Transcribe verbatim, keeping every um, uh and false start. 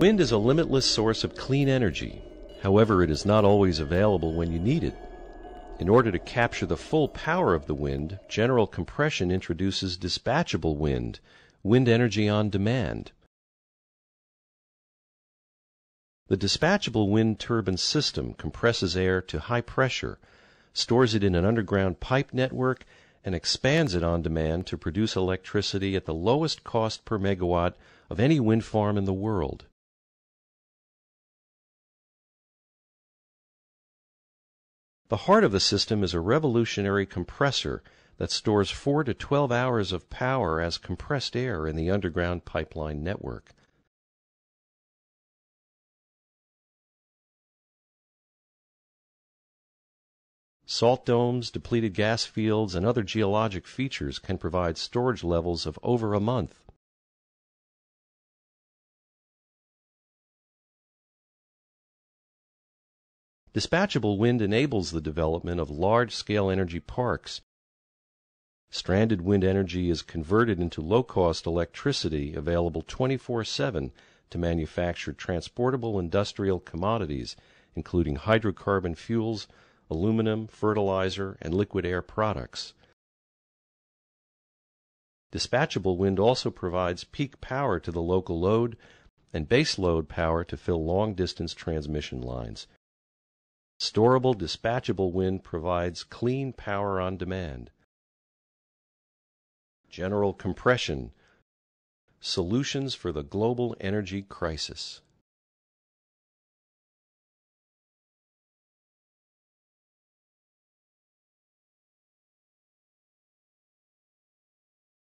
Wind is a limitless source of clean energy. However, it is not always available when you need it. In order to capture the full power of the wind, General Compression introduces dispatchable wind, wind energy on demand. The dispatchable wind turbine system compresses air to high pressure, stores it in an underground pipe network, and expands it on demand to produce electricity at the lowest cost per megawatt of any wind farm in the world. The heart of the system is a revolutionary compressor that stores four to twelve hours of power as compressed air in the underground pipeline network. Salt domes, depleted gas fields, and other geologic features can provide storage levels of over a month. Dispatchable wind enables the development of large-scale energy parks. Stranded wind energy is converted into low-cost electricity available twenty-four seven to manufacture transportable industrial commodities, including hydrocarbon fuels, aluminum, fertilizer, and liquid air products. Dispatchable wind also provides peak power to the local load and baseload power to fill long-distance transmission lines. Storable dispatchable wind provides clean power on demand. General Compression: solutions for the global energy crisis.